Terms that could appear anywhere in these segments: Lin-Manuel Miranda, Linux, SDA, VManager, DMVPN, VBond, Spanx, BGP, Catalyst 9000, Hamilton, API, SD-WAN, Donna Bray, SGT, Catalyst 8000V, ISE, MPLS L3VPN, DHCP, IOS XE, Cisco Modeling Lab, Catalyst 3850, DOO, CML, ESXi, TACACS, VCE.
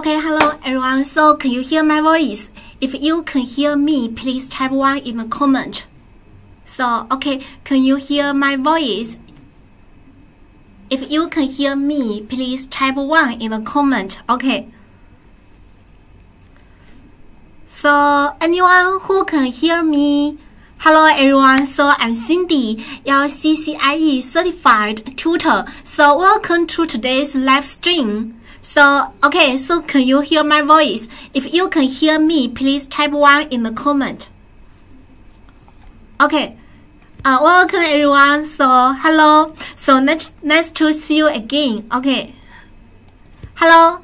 Okay, hello everyone. So can you hear my voice? If you can hear me, please type 1 in the comment. So, okay, can you hear my voice? If you can hear me, please type 1 in the comment. Okay. So, anyone who can hear me? Hello everyone, so I'm Cindy, your CCIE certified tutor. So welcome to today's live stream. So, okay, so can you hear my voice? If you can hear me, please type 1 in the comment. Okay, welcome everyone, so hello. So nice to see you again, okay. Hello.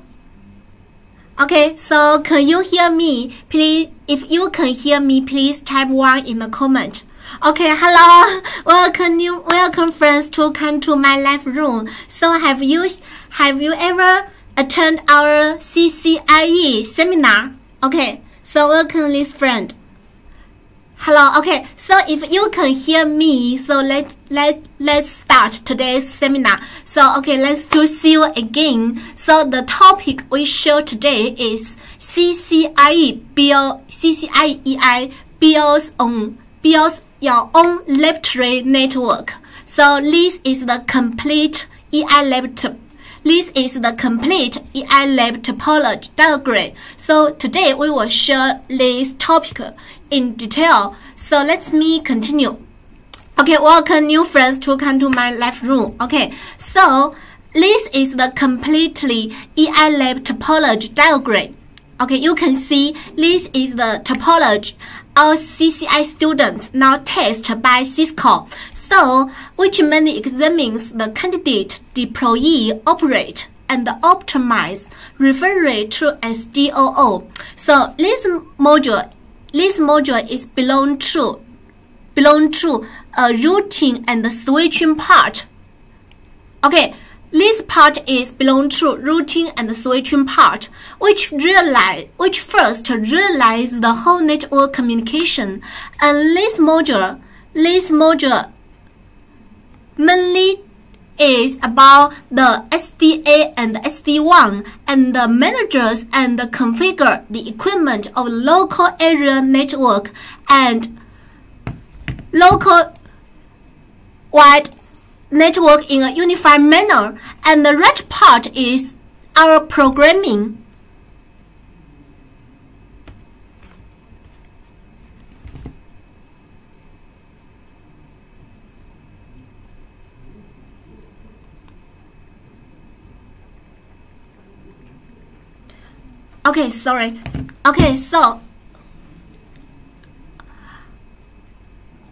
Okay, so can you hear me? Please, if you can hear me, please type 1 in the comment. Okay, hello, welcome friends to come to my live room. So have you ever attended our CCIE seminar? Okay, so welcome this friend. Hello, okay, so if you can hear me, so let's start today's seminar. So, okay, let's to see you again. So the topic we show today is CCIE builds your own laboratory network. So this is the complete EI lab tip. This is the complete EI lab topology diagram. So today we will share this topic in detail. So let me continue. Okay, welcome new friends to come to my live room. Okay, so this is the completely EI lab topology diagram. Okay, you can see this is the topology our CCI students now test by Cisco. So, which mainly examines the candidate, deployee, operate, and optimize, referred to as DOO. So, this module is belong to routing and switching part. Okay. This part is belong to routing and switching part, which first realize the whole network communication. And this module mainly is about the SDA and SD-WAN and the managers and configure the equipment of local area network and local wide network in a unified manner, and the red part is our programming. Okay, sorry. Okay, so.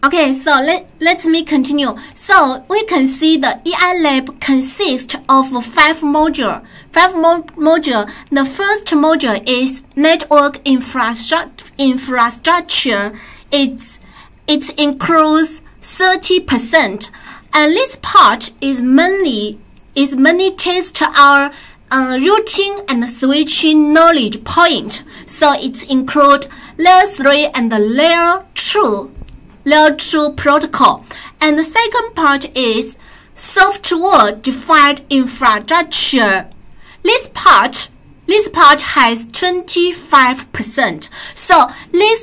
Okay, so let me continue. So we can see the EI lab consists of five modules. The first module is network infrastructure. It includes 30%, and this part is mainly test our routing and switching knowledge point. So it includes layer 3 and the layer 2 protocol. And the second part is software-defined infrastructure. This part has 25%. So these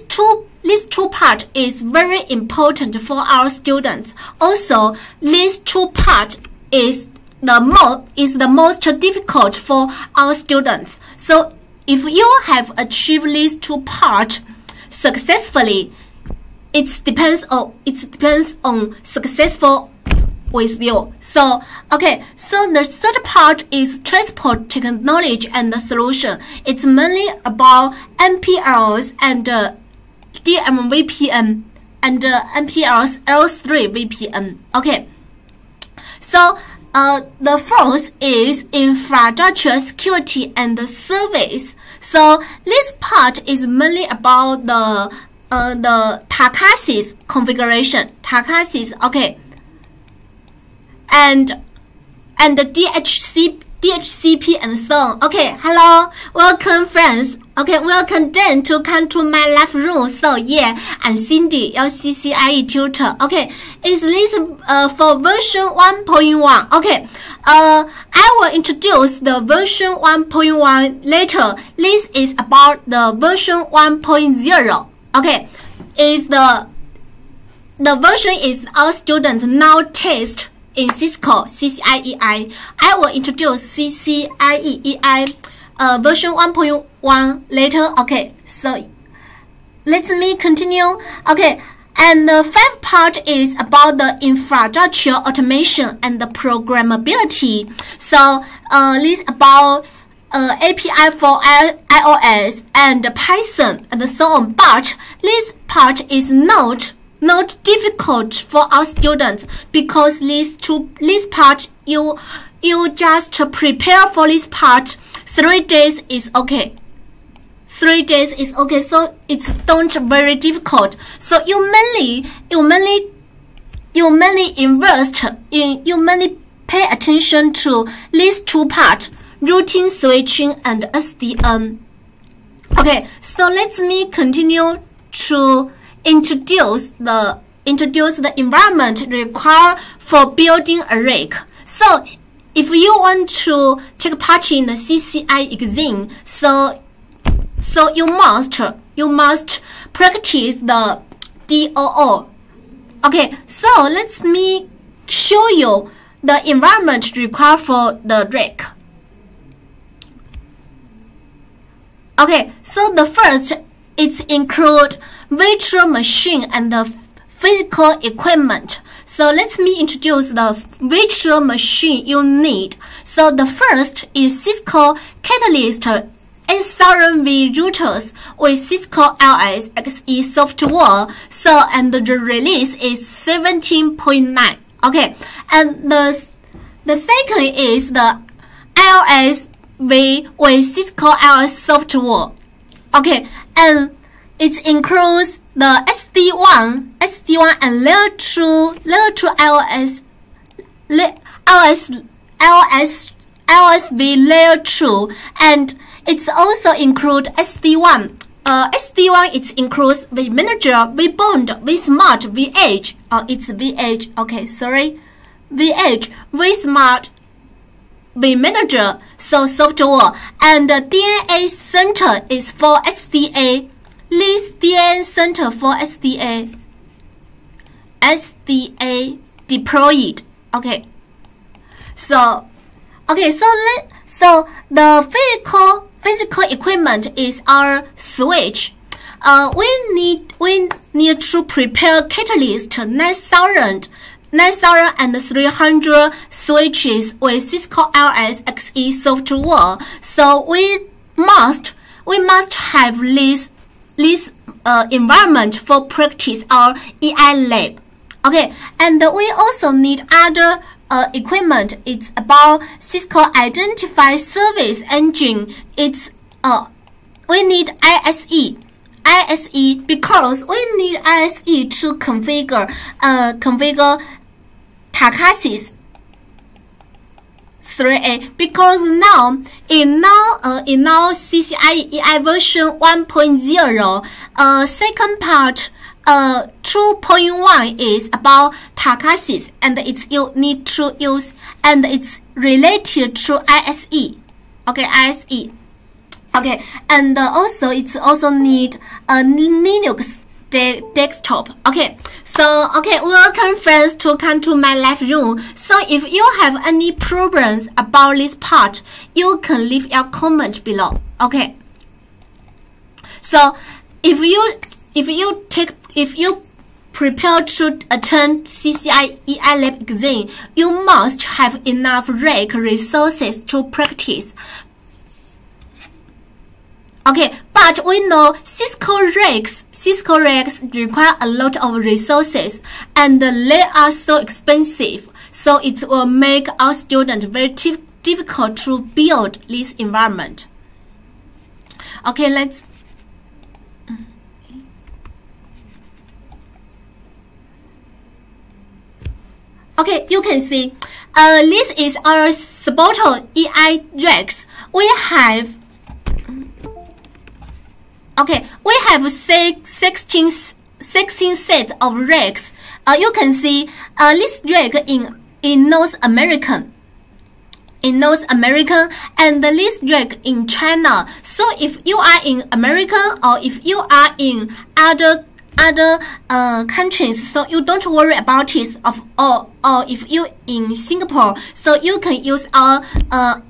two part is very important for our students. Also, these two part is the most difficult for our students. So if you have achieved these two part successfully, it depends on successful with you. So, okay, so the third part is transport technology and the solution. It's mainly about MPLS and DMVPN and MPLS L3VPN. Okay, so the fourth is infrastructure security and the service. So this part is mainly about the TACACS configuration, TACACS, okay, and the DHCP and so on. Okay, hello, welcome friends. Okay, we'll condemn to come to my live room. So yeah, I'm Cindy, your CCIE tutor. Okay, is this for version 1.1? Okay, I will introduce the version 1.1 later. This is about the version 1.0. Okay, is the version is our students now test in Cisco CCIEI. I will introduce CCIEI. Version 1.1 later. Okay, so let me continue. Okay, and the fifth part is about the infrastructure automation and the programmability. So this about API for iOS and Python and so on. But this part is not difficult for our students because this part you just prepare for this part. 3 days is okay. 3 days is okay, so it's not very difficult. So you mainly invest in, you mainly pay attention to these two parts, routing, switching, and SDN. Okay, so let me continue to introduce the environment required for building a rack. So if you want to take part in the CCIE exam, so you must practice the DOO. Okay, so let me show you the environment required for the rack. Okay, so the first it's include virtual machine and the physical equipment. So let me introduce the virtual machine you need. So the first is Cisco Catalyst 8000V routers with Cisco IOS XE software. So and the release is 17.9. Okay, and the second is the IOS V with Cisco IOS software. Okay, and it includes the SD-WAN and layer 2 IOSV layer 2, and it's also include SD-WAN. SD-WAN it includes VManager, VBond, VSmart, VH. Oh, it's VH. Okay, sorry, VH, VSmart, VManager. So software and the DNA Center is for SDA. This DNA Center for SDA deployed. Okay, so the physical equipment is our switch. We need to prepare Catalyst 9300 switches with Cisco IOS XE software. So we must have this environment for practice our EI lab. Okay, and we also need other equipment. It's about Cisco Identify Service Engine. It's we need ISE because we need ISE to configure TACACS 3A, because now in now CCIE version 1.0, second part 2.1 is about TACACS, and it's you need to use, and it's related to ISE. Okay, ISE. Okay, and also it's also need a Linux desktop. Okay, so okay, welcome friends to come to my live room. So if you have any problems about this part, you can leave your comment below. Okay, so if you prepare to attend CCIE lab exam, you must have enough rack resources to practice. Okay, but we know Cisco racks require a lot of resources, and they are so expensive. So it will make our students very difficult to build this environment. Okay, let's. Okay, you can see. This is our SPOTO EI racks. We have. Okay, we have 16 sets of racks. You can see this rack in North America. In North America, and this rack in China. So if you are in America or if you are in other countries, so you don't worry about it. Or if you in Singapore, so you can use our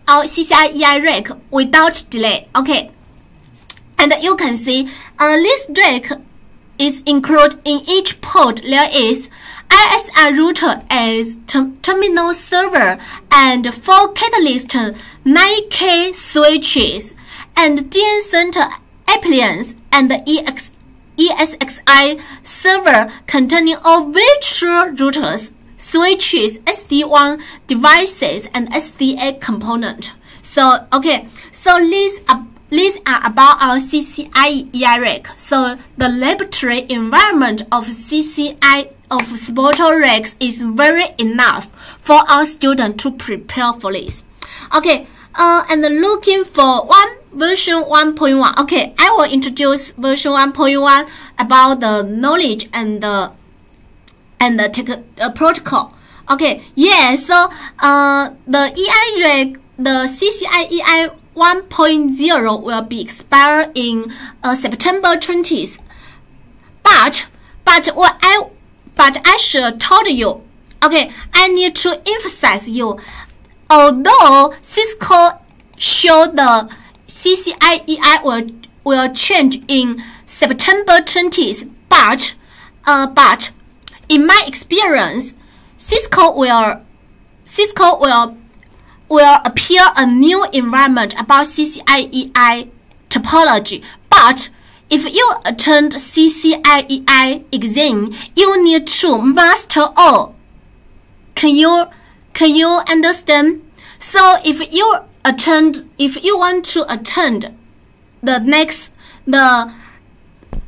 CCIE rack without delay. Okay, and you can see this rack is included in each port. There is ISR router as terminal server and 4 Catalyst 9K switches and DNA Center appliance and the ESXi server containing all virtual routers, switches, SD-WAN devices, and SDA component. So, okay, so these are about our CCIE rack. So, the laboratory environment of SPOTO racks is very enough for our student to prepare for this. Okay, and looking for version 1.1. Okay, I will introduce version 1.1 about the knowledge and the protocol. Okay, yeah. So the EI reg, the CCIE 1.0 will be expired in September 20th. But I should tell you. Okay, I need to emphasize you. Although Cisco showed the CCIE will change in September 20th, but in my experience, Cisco will appear a new environment about CCIE topology. But if you attend CCIE exam, you need to master all. Can you understand? So if you want to attend the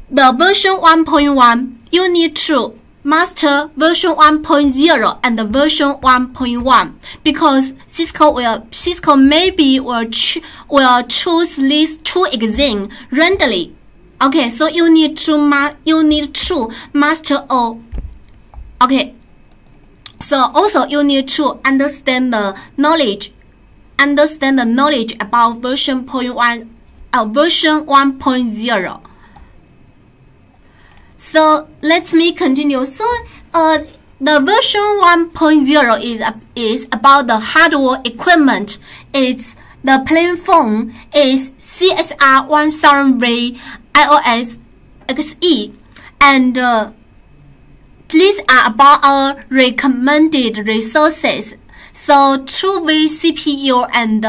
version 1.1, you need to master version 1.0 and the version 1.1, because Cisco maybe will choose these two exams randomly. Okay, so you need to master all. Okay, so also you need to understand the knowledge about version 1.0. So let me continue. So the version 1.0 is about the hardware equipment. It's the platform is CSR 1000V, IOS XE, and these are about our recommended resources. So 2V CPU and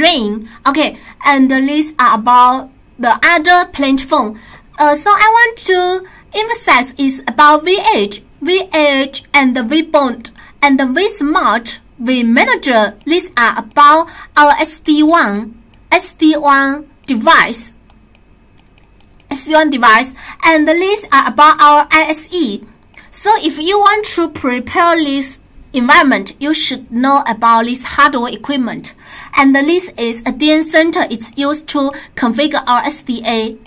RAM. Okay, and these are about the other platform. So I want to emphasize is about VH, and the VBond, and the VSmart, VManager. These are about our SD-WAN device, and these are about our ISE. So if you want to prepare this environment, you should know about this hardware equipment. And this is a DNA Center. It's used to configure our SDA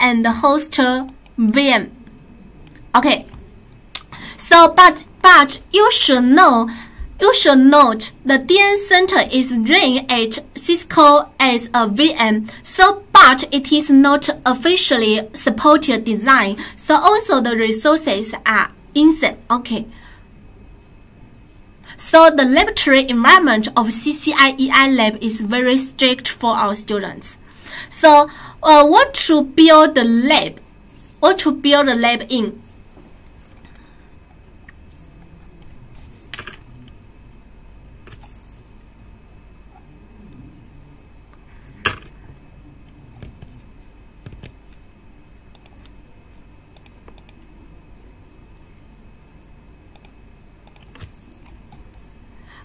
and the host VM. Okay. So but you should note the DNA Center is run at Cisco as a VM. So but it is not officially supported design. So also the resources are inside. Okay. So the laboratory environment of CCIE lab is very strict for our students. So what to build the lab in?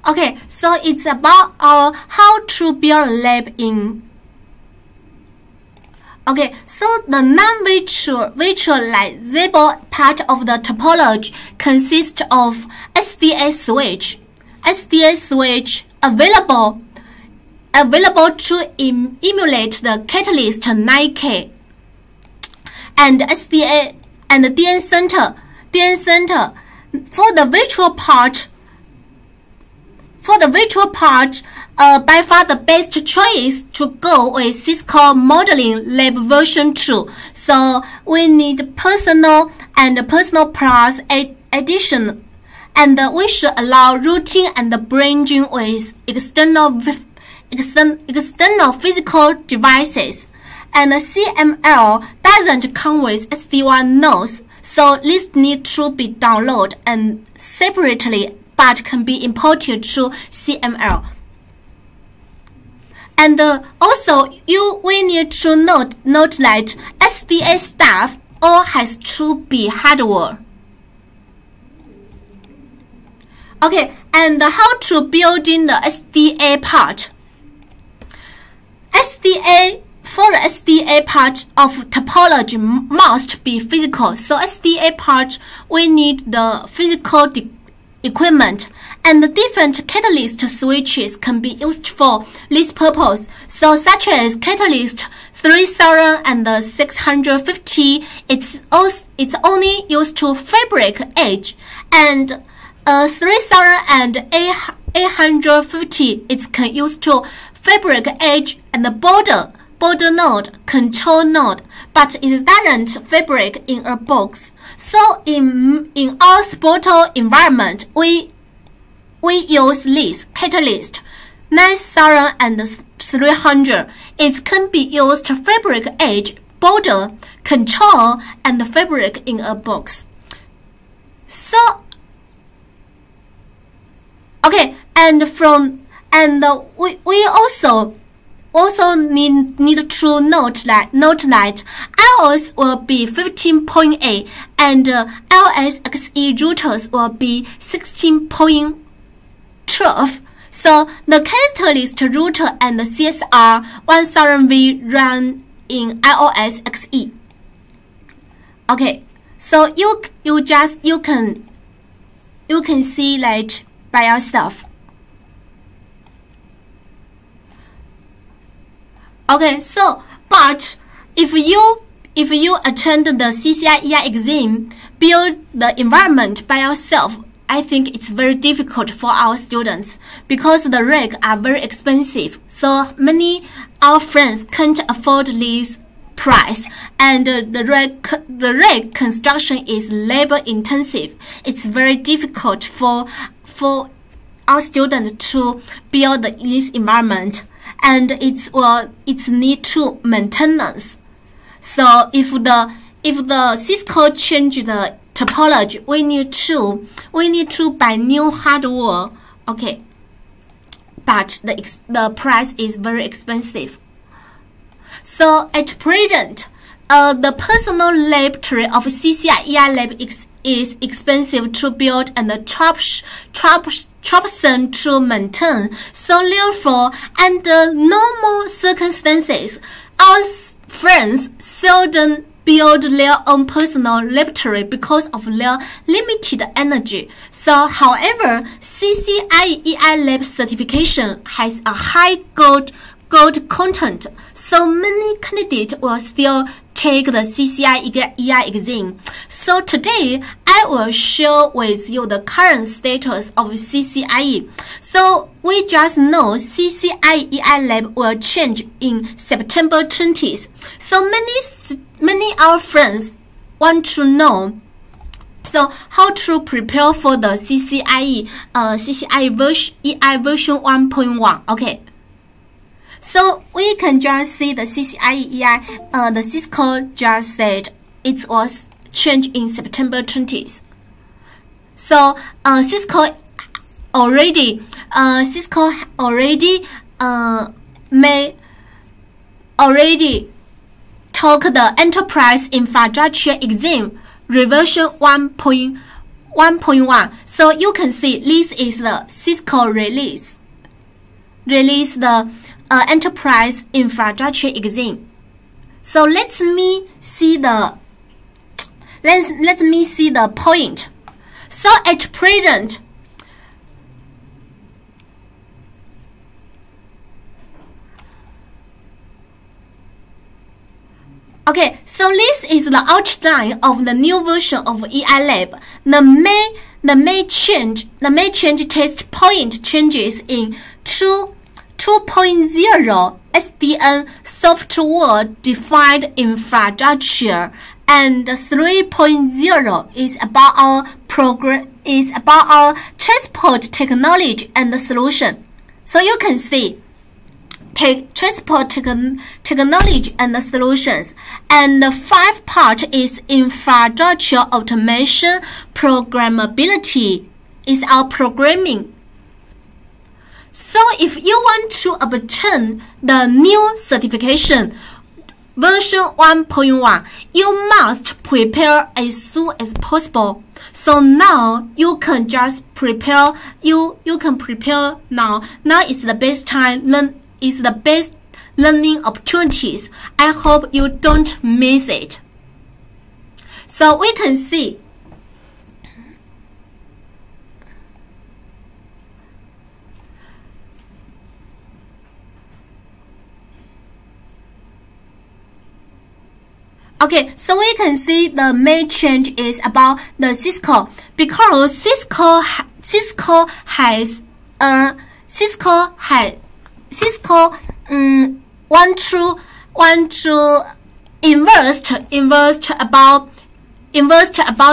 Okay, so it's about how to build lab in. Okay, so the non-virtualizable part of the topology consists of SDA switch available available to emulate the Catalyst 9K. And SDA and the DNA Center for the virtual part. For the virtual part, by far the best choice to go is Cisco Modeling Lab version 2. So we need personal and personal plus addition. And we should allow routing and bridging with external physical devices. And CML doesn't come with SD-WAN nodes, so this needs to be downloaded and separately, but can be imported to CML. And also, we need to note that SDA stuff all has to be hardware. Okay, and how to build in the SDA part? For the SDA part of topology must be physical. So SDA part, we need the physical equipment, and the different catalyst switches can be used for this purpose. So such as Catalyst 3650, it's only used to fabric edge, and 3850 it's can use to fabric edge and the border node, control node, but it doesn't fabric in a box. So in our SPOTO environment, we use this Catalyst 9300. It can be used to fabric edge, border, control, and fabric in a box. So okay, we also need to note that IOS will be 15.8 and IOS XE routers will be 16.12. So the Catalyst router and the CSR 1000V run in IOS XE. Okay, so you can see that by yourself. Okay, so but if you attend the CCIE exam, build the environment by yourself, I think it's very difficult for our students because the regs are very expensive. So many our friends can't afford this price, and the reg construction is labor intensive. It's very difficult for our students to build this environment. And it's need to maintenance. So if the Cisco change the topology, we need to buy new hardware. Okay, but the price is very expensive. So at present, the personal laboratory of CCIE lab is expensive to build and troublesome to maintain. So therefore, under normal circumstances, our friends seldom build their own personal laboratory because of their limited energy. So however, CCIE lab certification has a high gold content, so many candidates will still take the CCIE exam. So today, I will share with you the current status of CCIE. So we just know CCIE lab will change in September 20th. So many our friends want to know, so how to prepare for the CCIE, CCIE version 1.1. Okay. So we can just see the CCIE, the Cisco just said it was changed in September 20th. So Cisco already took the enterprise infrastructure exam revision 1.1. So you can see this is the Cisco release the enterprise infrastructure exam. So let me see the point. So at present, Okay, so this is the outline of the new version of EILab. The main test point changes in 2.0 SDN software-defined infrastructure, and 3.0 is about our transport technology and the solution. So you can see transport technology and the solutions, and the 5th part is infrastructure automation. Programmability is our programming. So if you want to obtain the new certification version 1.1, you must prepare as soon as possible. So now you can just prepare. You can prepare now. Now is the best time. It's the best learning opportunities. I hope you don't miss it. So we can see. Okay, so we can see the main change is about the Cisco, because Cisco want to invest about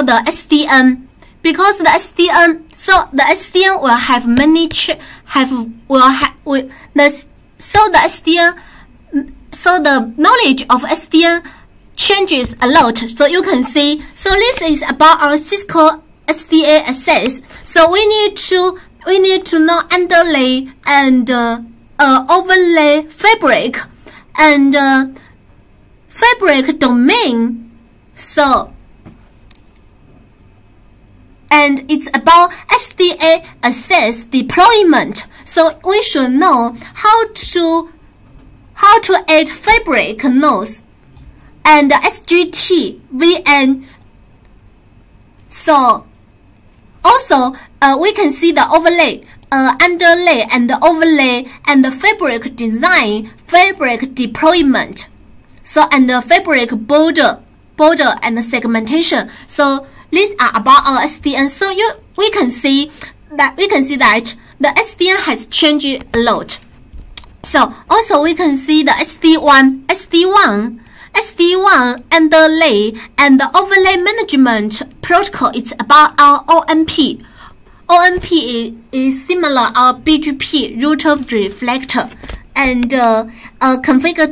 the SDN, because the SDN, so the SDN will have many the knowledge of SDN changes a lot. So you can see, so this is about our Cisco SDA access. So we need to know underlay and overlay fabric and fabric domain. So, and it's about SDA access deployment. So we should know how to add fabric nodes and SGT VN. So also, we can see the overlay, underlay, and overlay, and the fabric design, fabric deployment, so and the fabric border, and the segmentation. So these are about our SDN. So we can see that the SDN has changed a lot. So also we can see the SD-WAN underlay and the overlay management protocol. It's about our OMP. OMP is similar our BGP router reflector, and configure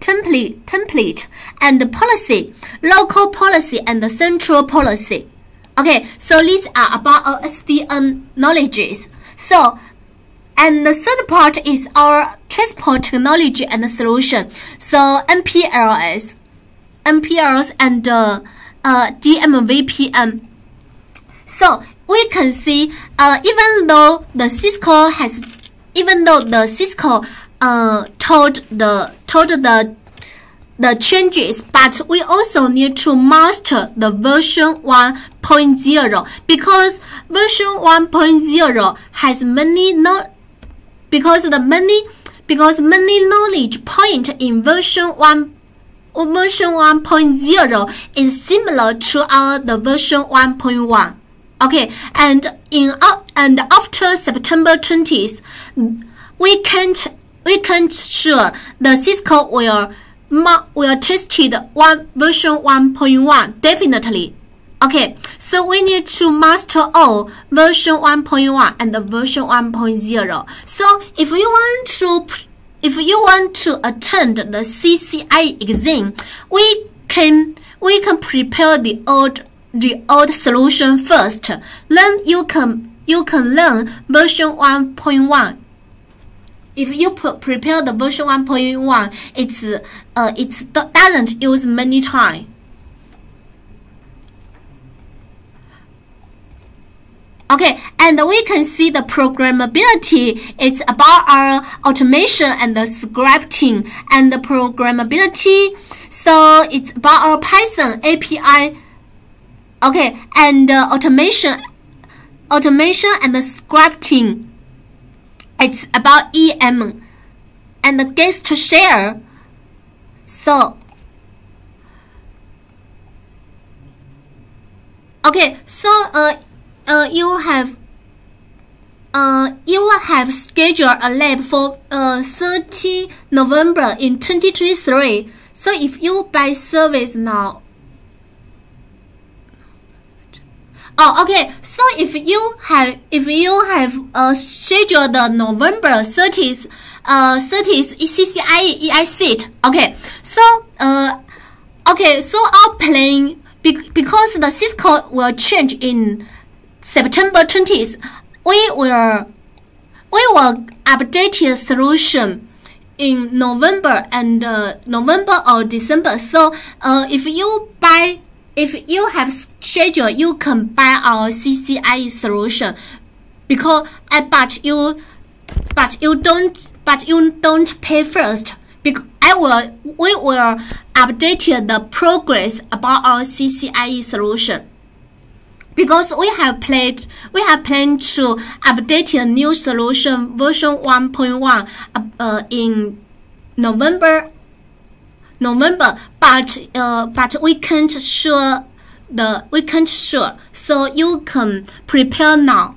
template and the policy, local policy and the central policy. Okay, so these are about our SDN knowledges. So, and the 3rd part is our transport technology and the solution. So MPLS and DMVPN. So we can see, even though the Cisco told the changes, but we also need to master the version 1.0, because version 1.0 has many because many knowledge point in version 1.0 is similar to the version 1.1. Okay, and after September 20th, we can't sure the Cisco will tested version 1.1 definitely. Okay, so we need to master all version 1.1 and the version 1.0. So if you want to attend the CCIE exam, we can prepare the old solution first. Then you can learn version 1.1. If you prepare the version 1.1, it doesn't use many time. Okay, and we can see the programmability. It's about our automation and the scripting and the programmability. So it's about our Python API. Okay, and automation and the scripting. It's about EM and the guest share. So Okay, so you have scheduled a lab for 30 November in 2023. So if you buy service now, okay. So if you have scheduled the November 30th, 30th CCIE seat. Okay. So okay. So our plan, because the Cisco will change in September 20th, we will update the solution in November and November or December. So if you have scheduled, you can buy our CCIE solution, because but you don't pay first. Because we will update the progress about our CCIE solution. Because we have planned to update a new solution version 1.1 in November, but we can't sure. So you can prepare now.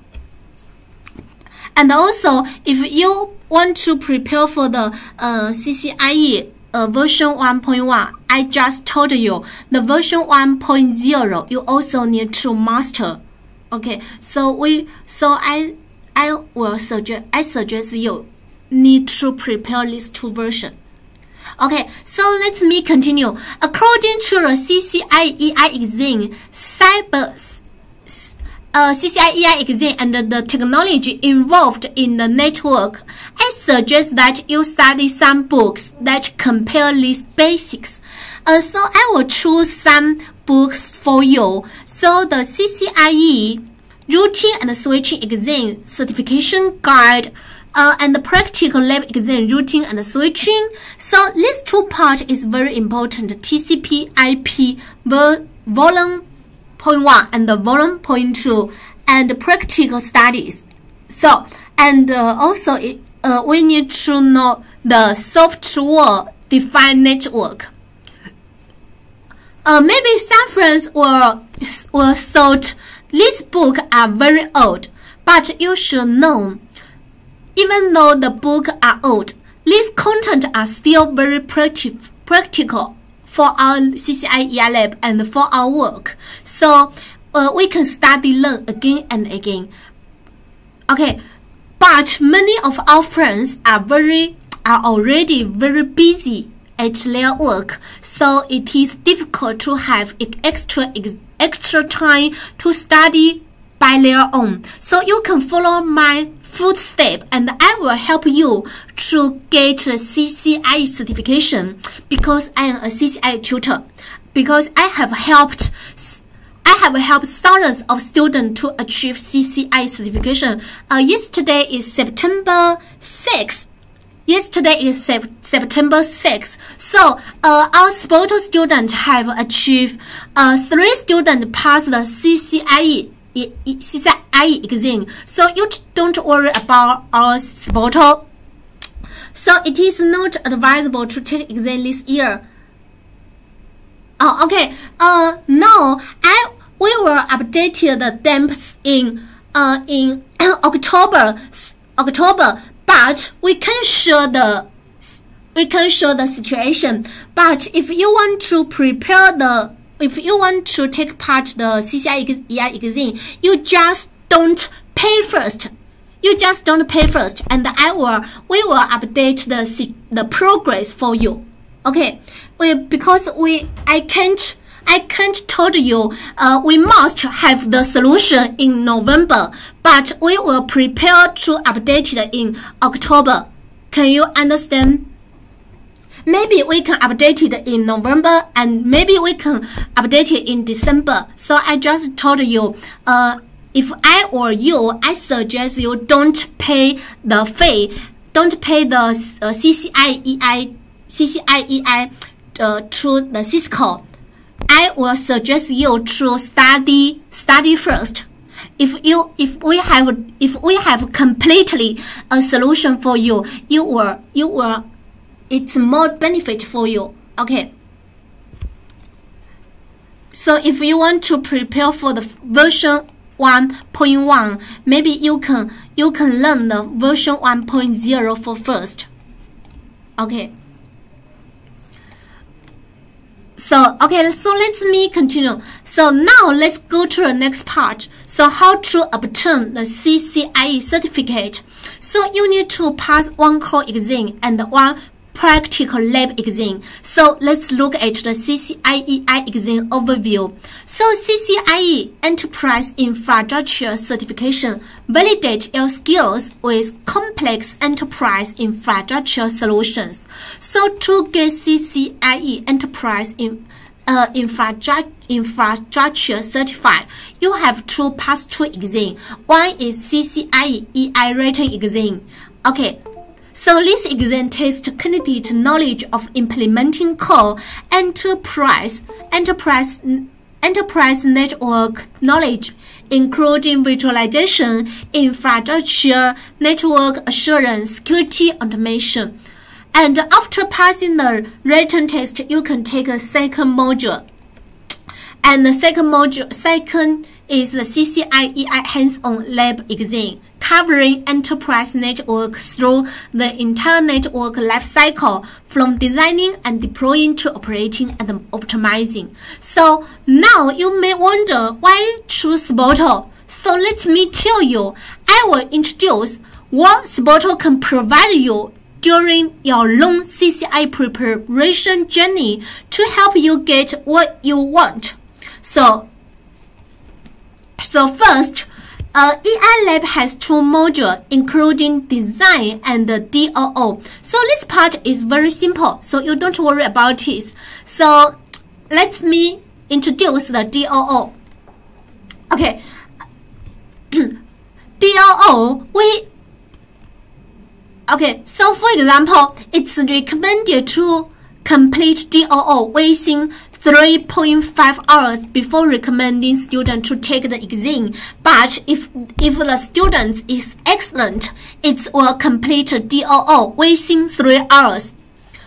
And also, if you want to prepare for the CCIE version 1.1, I just told you the version 1.0 you also need to master. Okay, so I suggest you need to prepare these two versions. Okay, so let me continue. According to the CCIE exam, CCIE exam and the technology involved in the network, I suggest that you study some books that compare these basics. So I will choose some books for you. So the CCIE Routing and Switching Exam Certification Guide and the Practical Lab Exam Routing and Switching. So these two parts is very important. TCP, IP, volume 0.1 and the volume 0.2 and practical studies. So and also we need to know the software defined network. Maybe some friends will thought these books are very old, but you should know, even though the books are old, these content are still very practical for our CCIE lab and for our work. So we can study, learn again and again. Okay, but many of our friends are already very busy at their work, so it is difficult to have extra time to study by their own. So you can follow my footstep, and I will help you to get a CCIE certification, because I am a CCIE tutor, because I have helped thousands of students to achieve CCIE certification. Yesterday is September 6th. So our SPOTO students have achieved 3 students passed the CCIE exam. So you don't worry about our SPOTO. So it is not advisable to take exam this year. Oh, okay. No, we will update the temps in October, but we can show the situation. But if you want to prepare the, if you want to take part the CCIE exam, you just don't pay first, and we will update the progress for you. Okay, because I can't tell you we must have the solution in November, but we will prepare to update it in October. Can you understand? Maybe we can update it in November, and maybe we can update it in December. So I just told you, if I were you, I suggest you don't pay the fee, don't pay the CCIE to the Cisco. I will suggest you to study first. If we have completely a solution for you, you will. It's more benefit for you. Okay. So So if you want to prepare for the version 1.1, maybe you can learn the version 1.0 for first. Okay. So let me continue. So now let's go to the next part. So how to obtain the CCIE certificate. So you need to pass one core exam and one practical lab exam. So let's look at the CCIE exam overview. So CCIE Enterprise Infrastructure Certification validate your skills with complex enterprise infrastructure solutions. So to get CCIE Enterprise Infrastructure certified, you have to pass two exams. One is CCIE EI written exam. Okay. So this exam tests candidate knowledge of implementing core enterprise network knowledge, including virtualization, infrastructure, network assurance, security, automation. And after passing the written test, you can take a second module. And the second is the CCIE hands-on lab exam, covering enterprise network through the entire network lifecycle, from designing and deploying to operating and optimizing. So now you may wonder why choose SPOTO. So let me tell you, I will introduce what SPOTO can provide you during your long CCIE preparation journey to help you get what you want. So first, EI Lab has two modules, including design and DOO. So this part is very simple, so you don't worry about it. So let me introduce the DOO. Okay, so for example, it's recommended to complete DOO within 3.5 hours before recommending student to take the exam. But if the student is excellent, it will complete DOO within 3 hours.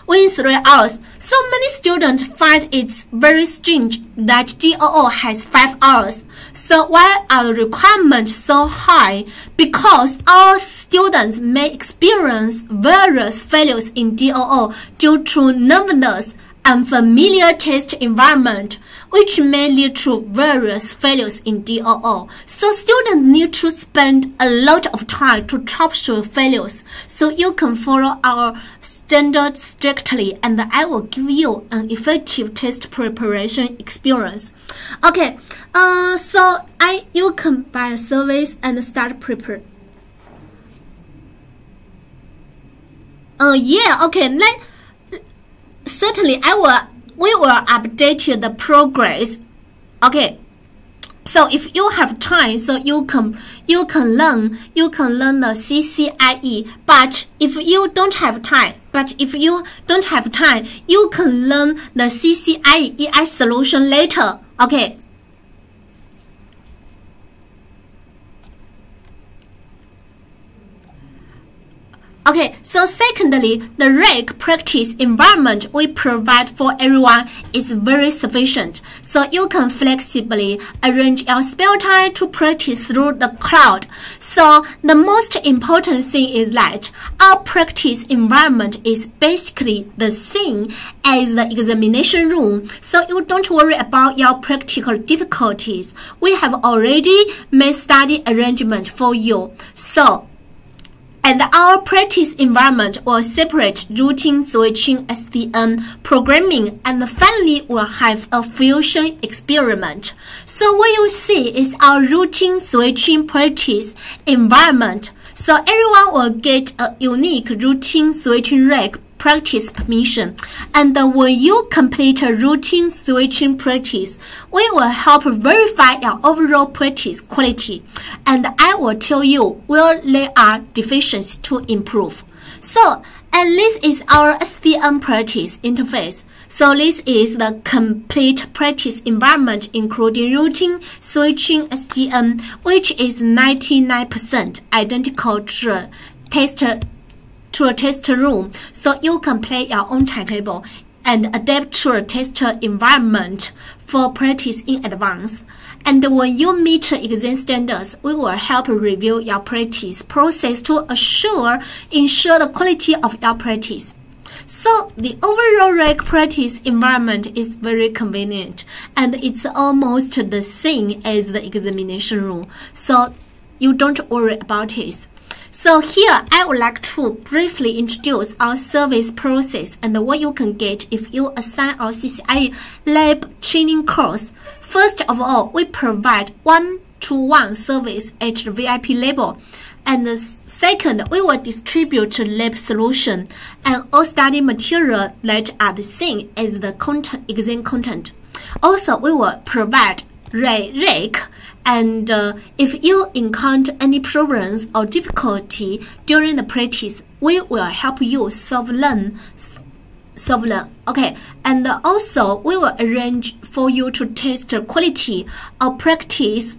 So many students find it's very strange that DOO has 5 hours. So why are the requirements so high? Because our students may experience various failures in DOO due to nervousness, unfamiliar test environment, which may lead to various failures in DOO. So students need to spend a lot of time to troubleshoot failures. So you can follow our standards strictly, and I will give you an effective test preparation experience. Okay, so you can buy a service and start prepare. Certainly, we will update the progress. Okay, so if you have time, so you can learn the CCIE. But if you don't have time, you can learn the CCIE EI solution later. Okay. Okay, so secondly, the RAG practice environment we provide for everyone is very sufficient. So you can flexibly arrange your spare time to practice through the cloud. So the most important thing is that our practice environment is basically the same as the examination room. So you don't worry about your practical difficulties. We have already made study arrangement for you. And our practice environment will separate routing, switching, SDN, programming, and finally we'll have a fusion experiment. So what you see is our routing, switching practice environment. So everyone will get a unique routing, switching rack practice permission. And when you complete a routing, switching practice, we will help verify your overall practice quality. And I will tell you where there are deficiencies to improve. So, and this is our SDN practice interface. So this is the complete practice environment, including routing, switching, SDN, which is 99% identical to a test room. So you can play your own timetable. and adapt to a tester environment for practice in advance. And when you meet exam standards, we will help review your practice process to ensure the quality of your practice. So the overall rack practice environment is very convenient, and it's almost the same as the examination room, so you don't worry about it. So here, I would like to briefly introduce our service process and what you can get if you assign our CCIE lab training course. First of all, we provide one-to-one service at the VIP level. And second, we will distribute lab solution and all study material that are the same as the content, exam content. Also, we will provide rack, and if you encounter any problems or difficulty during the practice, we will help you solve them. Okay, and also we will arrange for you to test the quality of practice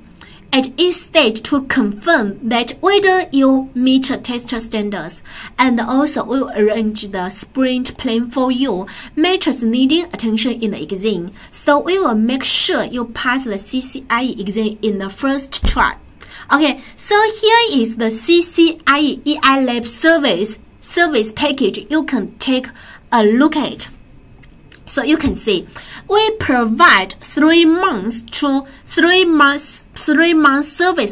at each stage to confirm that whether you meet tester standards. And also we'll arrange the sprint plan for you, matters needing attention in the exam. So we will make sure you pass the CCIE exam in the first try. Okay, so here is the CCIE EI Lab service package you can take a look at. So you can see, we provide 3 months service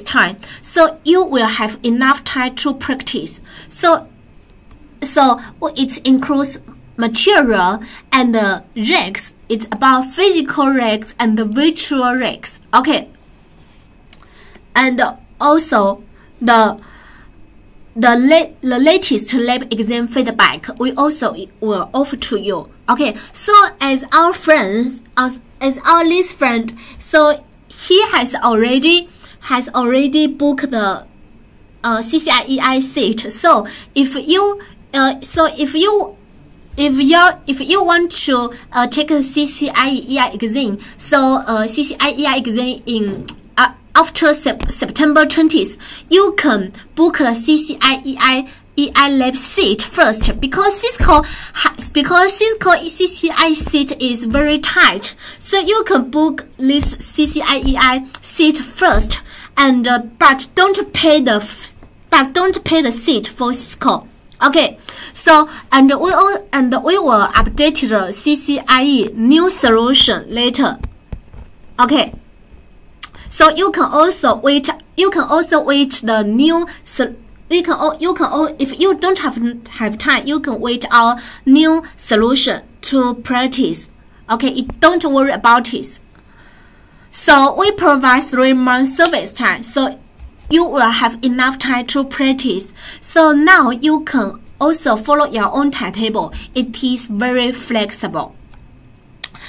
time, so you will have enough time to practice. So it includes material and racks. It's about physical racks and the virtual racks. Okay, and also the latest lab exam feedback we also will offer to you. Okay, so as our list friend, so he has already booked the CCIE seat. So if you want to take a CCIE exam, so CCIE exam in after September 20th, you can book a CCIE lab seat first, because Cisco CCIE seat is very tight. So you can book this CCIE seat first, and but don't pay the seat for Cisco. Okay, so we will update the CCIE new solution later. Okay. So you can also wait the new, if you don't have time, you can wait our new solution to practice. Okay, don't worry about it. So we provide 3 months service time, so you will have enough time to practice. So now you can also follow your own timetable. It is very flexible.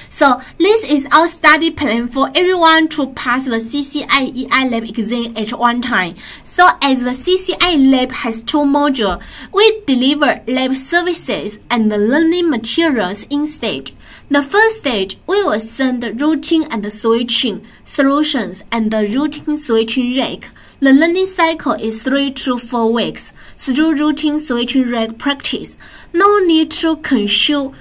So this is our study plan for everyone to pass the CCIE lab exam at one time. So as the CCIE lab has 2 modules, we deliver lab services and the learning materials in stage. The first stage, we will send the routing and the switching solutions and the routing switching rack. The learning cycle is 3 to 4 weeks through routing switching rack practice. No need to consume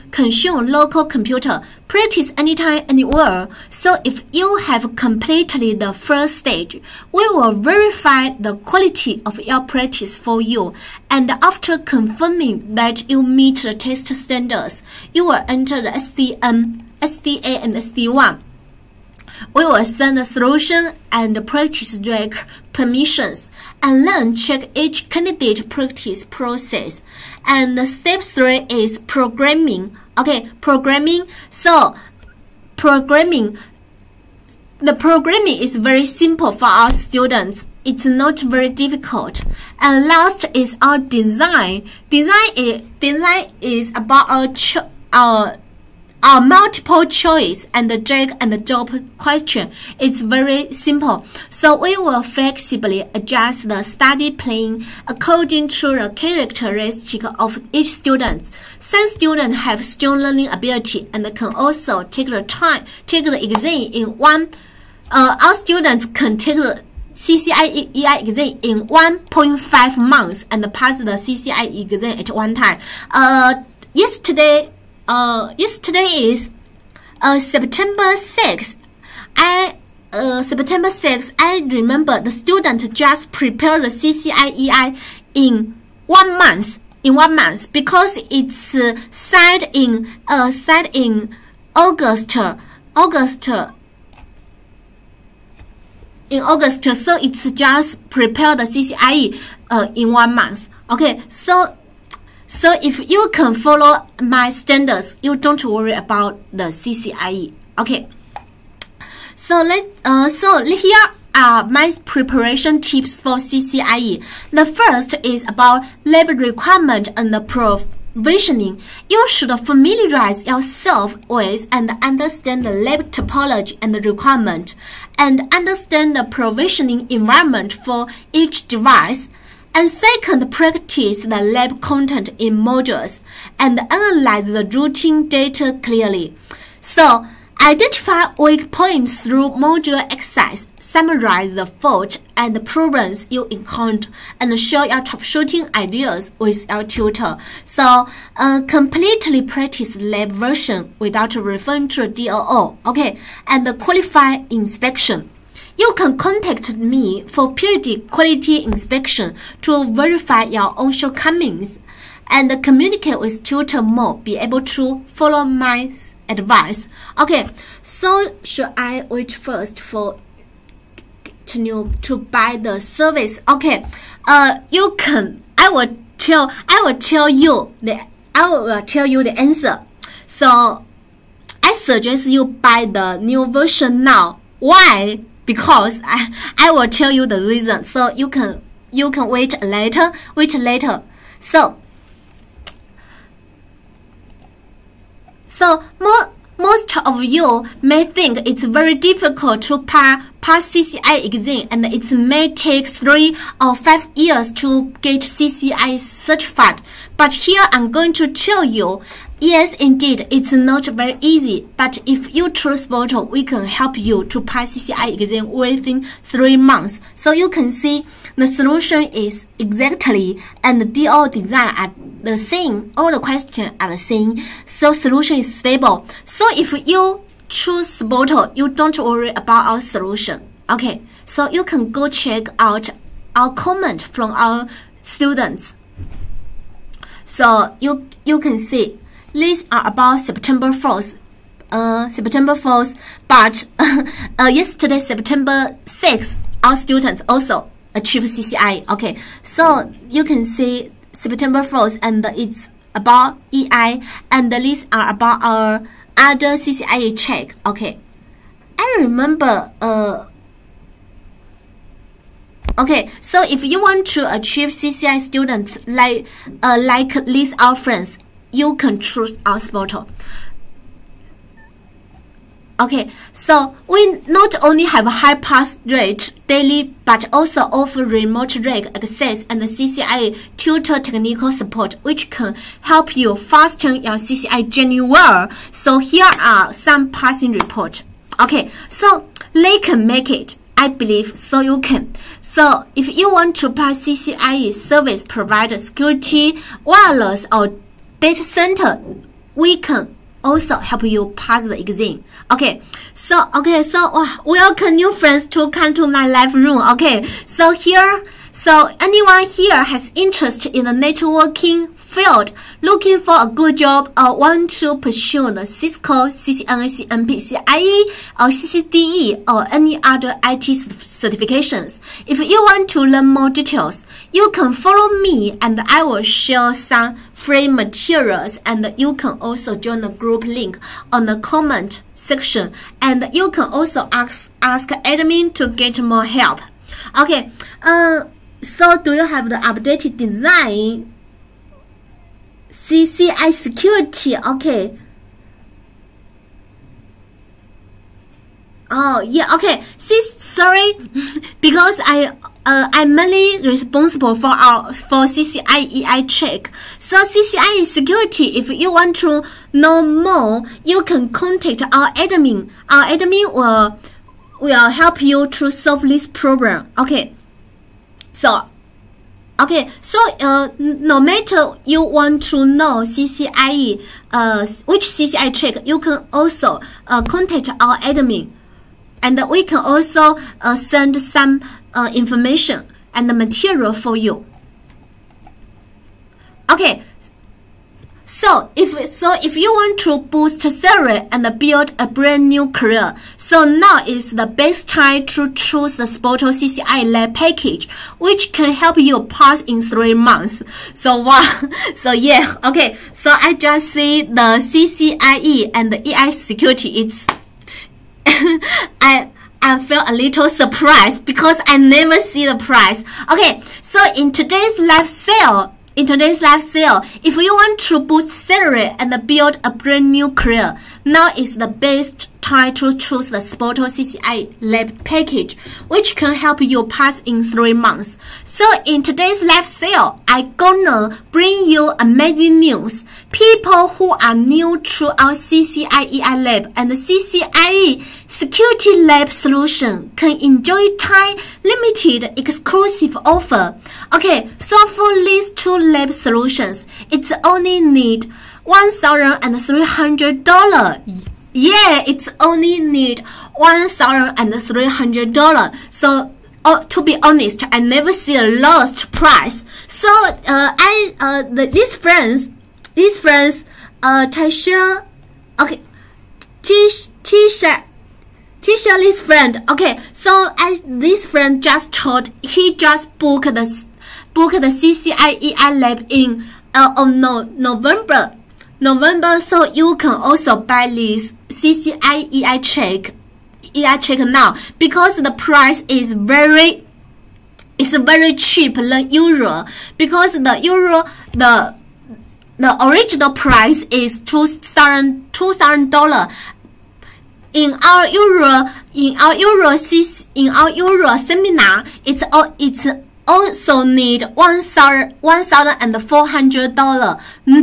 local computer. Practice anytime, anywhere. So if you have completed the first stage, we will verify the quality of your practice for you. And after confirming that you meet the test standards, you will enter the SDN, SDA, and SD-WAN. We will send the solution and the practice rack permissions, and then check each candidate practice process. And step 3 is programming. Okay, programming. So the programming is very simple for our students. It's not very difficult. And last is our design. Design is about our multiple choice and the drag and the drop question. It's very simple. So we will flexibly adjust the study plan according to the characteristic of each student. Some students have strong learning ability and can also take the exam in one. Our students can take the CCIE exam in 1.5 months and pass the CCIE exam at one time. Yesterday, Today is September 6th. I remember the student just prepared the CCIE in 1 month. Because it's signed in August. So it's just prepared the CCIE in 1 month. Okay, so if you can follow my standards, you don't worry about the CCIE. Okay. So here are my preparation tips for CCIE. The first is about lab requirement and the provisioning. You should familiarize yourself with and understand the lab topology and the requirement, and understand the provisioning environment for each device. And second, practice the lab content in modules and analyze the routing data clearly. So, identify weak points through module exercise, summarize the fault and the problems you encounter, and share your troubleshooting ideas with your tutor. So, completely practice lab version without referring to DOO, okay, and qualify inspection. You can contact me for periodic quality inspection to verify your own shortcomings, and communicate with tutor more, be able to follow my advice. Okay, so should I wait first for to buy the service? Okay, you can. I will tell you the answer. So I suggest you buy the new version now. Why? Because I will tell you the reason. So you can wait later. So. So most of you may think it's very difficult to pass CCIE exam, and it may take 3 or 5 years to get CCIE certified. But here I'm going to tell you, yes, indeed, it's not very easy. But if you choose SPOTO, we can help you to pass CCIE exam within 3 months. So you can see the solution is exactly, and the DO design are the same, all the questions are the same, so solution is stable. So if you choose SPOTO, you don't worry about our solution. Okay, so you can go check out our comment from our students. So you can see these are about September 4th. But yesterday, September 6th, our students also achieved CCIE. Okay, so you can see September 4th, and it's about EI, and these are about our other CCIE check. Okay, I remember. Okay, so if you want to achieve CCIE students like these our friends, you can choose our SPOTO. Okay, so we not only have a high pass rate daily, but also offer remote reg access and the CCIE tutor technical support, which can help you fasten your CCIE journey well. So here are some passing reports. Okay, so they can make it. I believe so you can. So if you want to pass CCIE service provider, security, wireless, or data center, we can also help you pass the exam. Okay, so welcome new friends to come to my live room. Okay, so here, so anyone here has interest in the networking field, looking for a good job, or want to pursue the Cisco, CCNA, CMP, CIE, or CCDE, or any other IT certifications. If you want to learn more details, you can follow me, and I will share some free materials, and you can also join the group link on the comment section, and you can also ask admin to get more help. Okay, so do you have the updated design? CCIE security, okay. Oh yeah, okay. Sorry, because I'm mainly responsible for CCIE check. So CCIE security, if you want to know more, you can contact our admin. Our admin will help you to solve this problem. Okay. So Okay, so no matter you want to know CCIE, which CCIE trick, you can also contact our admin, and we can also send some information and the material for you. Okay, so if you want to boost salary and build a brand new career, so now is the best time to choose the SPOTO CCIE Lab package, which can help you pass in 3 months. So wow, so yeah, okay. So I just see the CCIE and the EI security. It's I feel a little surprised because I never see the price. Okay, so in today's live sale. If you want to boost salary and build a brand new career, now is the best time to choose the SPOTO CCIE Lab package, which can help you pass in 3 months. So in today's live sale, I gonna bring you amazing news. People who are new to our CCIE Lab and the CCIE Security Lab solution can enjoy time-limited exclusive offer. Okay, so for these two lab solutions, it's only need $1,300. Yeah, it's only need $1,300. So, to be honest, I never see a lowest price. So, these friends, Tisha, okay, Tisha, this friend, okay. So, this friend just told he just booked the CCIE Lab in on November, so you can also buy this CCIE check now, because the price is very cheap, the euro, because the euro, the original price is $2,000. In our euro seminar, it's also need $1,400,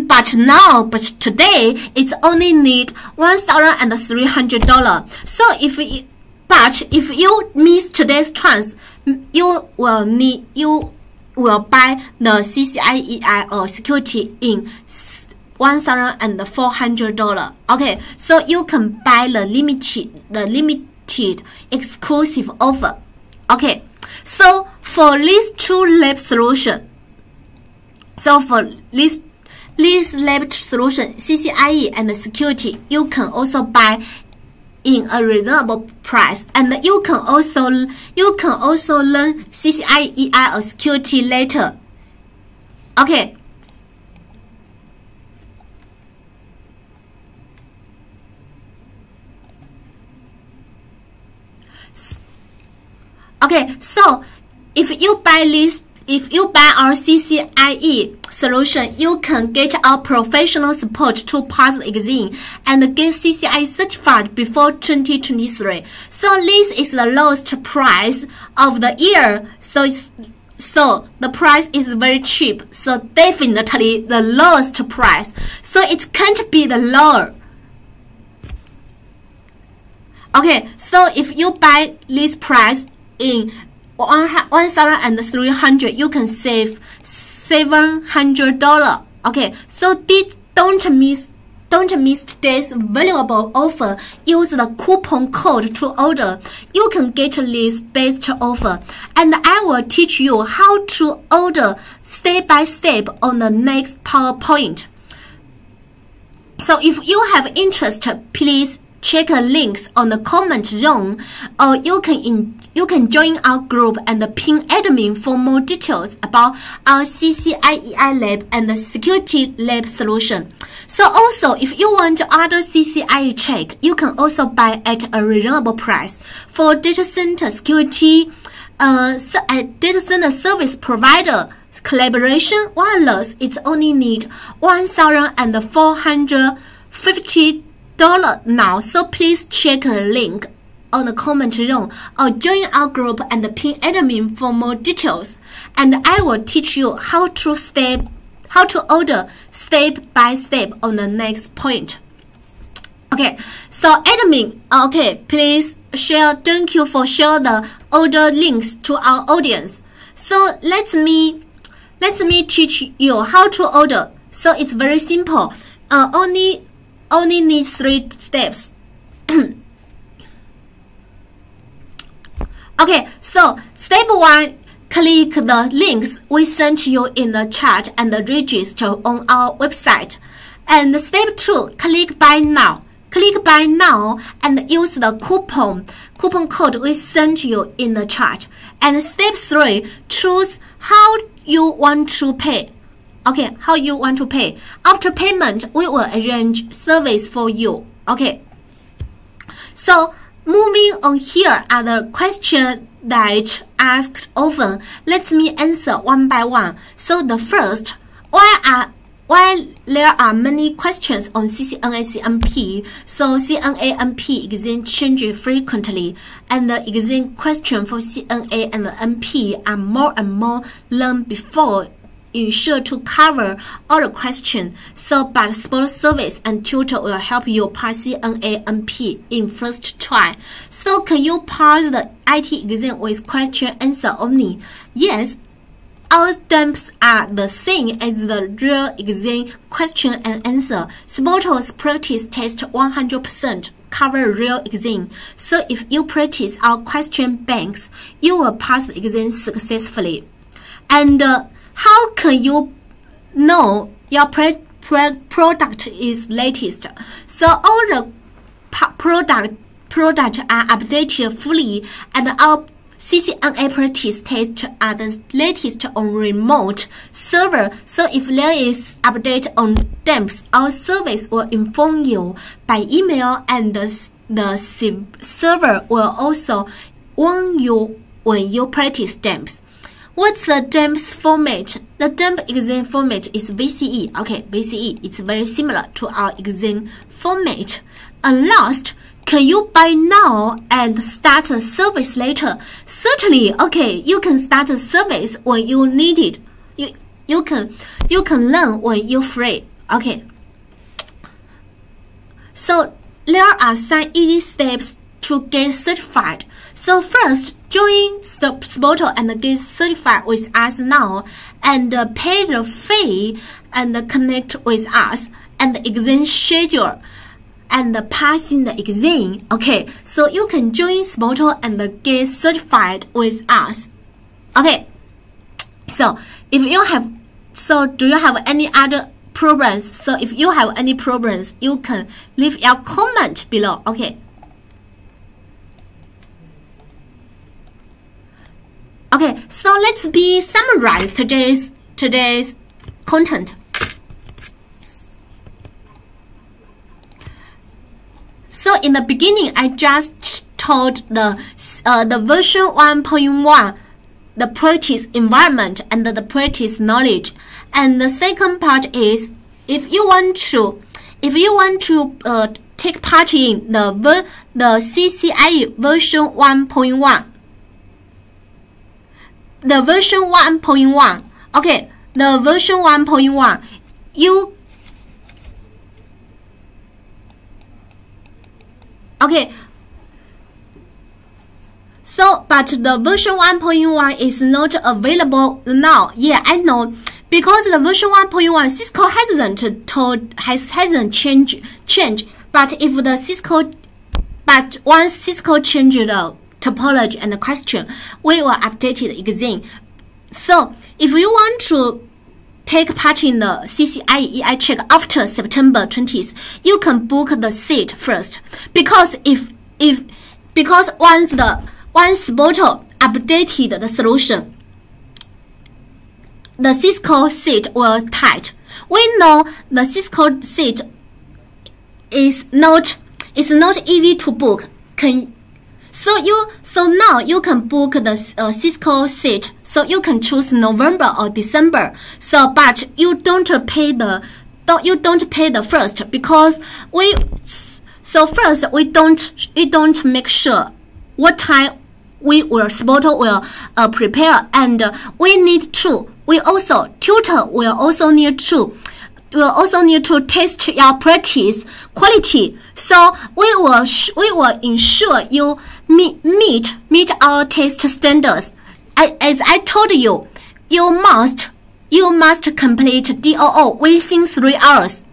but now, today, it's only need $1,300. So if you miss today's chance, you will buy the CCIE or security in $1,400. Okay, so you can buy the limited exclusive offer. Okay. So for these two lab solution, CCIE and the security, you can also buy in a reasonable price, and you can also learn CCIE or security later. Okay. Okay, so if you buy our CCIE solution, you can get our professional support to pass the exam and get CCIE certified before 2023. So this is the lowest price of the year. So the price is very cheap. So definitely the lowest price. So it can't be the lower. Okay, so if you buy this price in $1,300, you can save $700. Okay, so don't miss today's valuable offer. Use the coupon code to order. You can get this best offer, and I will teach you how to order step by step on the next PowerPoint. So if you have interest, please check the links on the comment zone, or you can join our group and ping admin for more details about our CCIE Lab and the Security Lab solution. So also, if you want other CCIE check, you can also buy at a reasonable price for data center security, data center service provider collaboration wireless. It's only need $1,450 now, so please check the link on the comment room or join our group and ping admin for more details, and I will teach you how to order step by step on the next point. Okay, so admin, okay, please share, thank you for share the order links to our audience. So let me Let me teach you how to order. So it's very simple. Only need 3 steps. Okay, so step 1, click the links we sent you in the chat and register on our website. And step 2, click buy now. Click buy now and use the coupon code we sent you in the chat. And step 3, choose how you want to pay. Okay, how you want to pay. After payment, we will arrange service for you. Okay. So moving on, here are the questions that asked often. Let me answer one by one. So the first, why there are many questions on CCNA CNP, so CCNA NP exam changes frequently, and the exam question for CCNA and the NP are more and more learned before, ensure to cover all the questions. So, but support service and tutor will help you pass CCNA NP in first try. So, can you pass the IT exam with question answer only? Yes. Our stamps are the same as the real exam question and answer. SPOTO's practice test 100% cover real exam. So if you practice our question banks, you will pass the exam successfully. And how can you know your product is latest? So all the product are updated fully, and our CCNA practice tests are the latest on remote server, so if there is update on DAMPs, our service will inform you by email, and the server will also warn you when you practice DAMPs. What's the DAMPs format? The DAMP exam format is VCE. Okay, VCE, it's very similar to our exam format. And last, can you buy now and start a service later? Certainly, okay, you can start a service when you need it. You can learn when you're free. Okay. So there are some easy steps to get certified. So first, join SPOTO and get certified with us now, and pay the fee and connect with us and the exam schedule and passing the exam. Okay, so you can join SPOTO and get certified with us. Okay, so if you have, so do you have any other problems? So if you have any problems, you can leave your comment below. Okay. Okay, so let's be summarize today's content. So in the beginning, I just told the version 1.1, the practice environment and the practice knowledge. And the second part is, if you want to take part in the CCIE version 1.1, the version 1.1. Okay, the version 1.1, Okay, so but the version 1.1 is not available now. Yeah, I know, because the version 1.1 Cisco hasn't changed. But if the Cisco, but once Cisco changed the topology and the question, we will update the exam. So if you want to take part in the CCIE check after September 20th, you can book the seat first, because because once SPOTO updated the solution, the Cisco seat will tight. We know the Cisco seat is not easy to book. So now you can book the Cisco seat. So you can choose November or December. So but you don't pay the first, because we don't make sure what time SPOTO will prepare, and tutor will also need to test your practice quality. So we will ensure you meet our test standards. As I told you, you must you must complete DOO within 3 hours.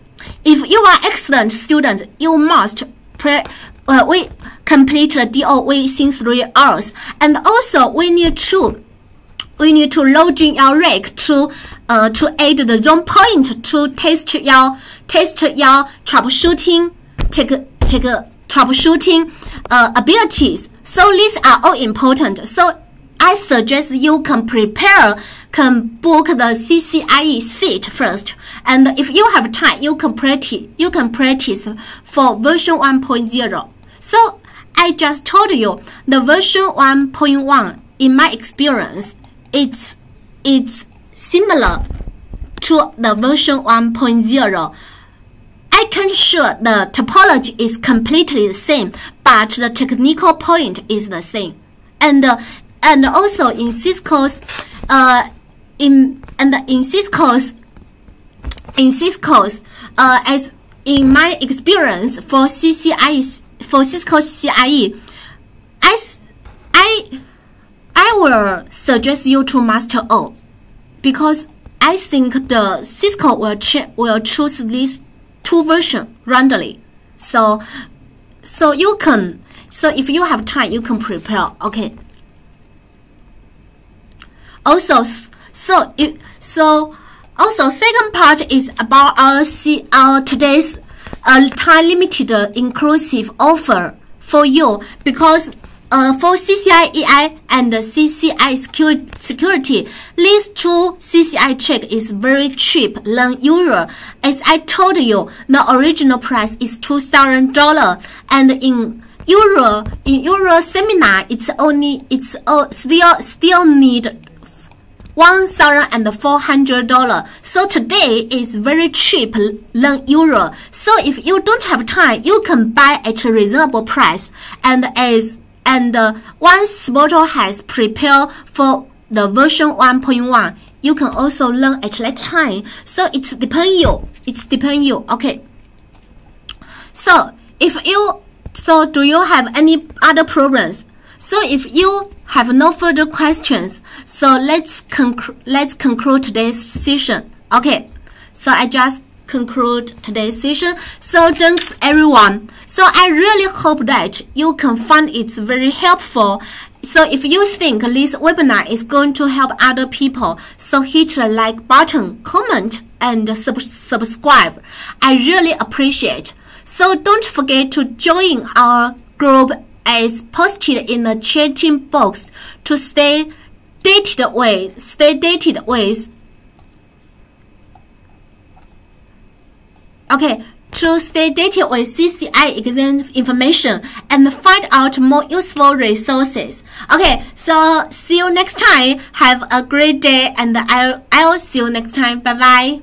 If you are excellent students, you must complete the DOO within 3 hours. And also, we need to load in your rack to add the wrong point to test your troubleshooting abilities. So these are all important. So I suggest you can book the CCIE seat first, and if you have time, you can practice for version 1.0. So I just told you the version 1.1, in my experience, it's similar to the version 1.0. I can sure the topology is completely the same, but the technical point is the same, and also in Cisco's as in my experience for CCIE, for Cisco CCIE, I will suggest you to master all, because I think the Cisco will choose these two versions randomly. So if you have time, you can prepare. Okay. Also, second part is about our today's time limited inclusive offer for you, because for CCIE and CCIE security, these two CCIE check is very cheap than usual. As I told you, the original price is $2,000, and in euro seminar, still need $1,400. So today is very cheap than euro. So if you don't have time, you can buy at a reasonable price. And once SPOTO has prepared for the version 1.1, you can also learn at that time. So it's depend you. Okay. So do you have any other problems? So if you have no further questions, so let's conclude today's session. Okay, so I just conclude today's session. So thanks everyone. So I really hope that you can find it very helpful. So if you think this webinar is going to help other people, so hit the like button, comment, and subscribe. I really appreciate. So don't forget to join our group as posted in the chatting box to stay dated with. Okay, to stay dated with CCIE exam information and find out more useful resources. Okay, so see you next time. Have a great day, and I'll see you next time. Bye bye.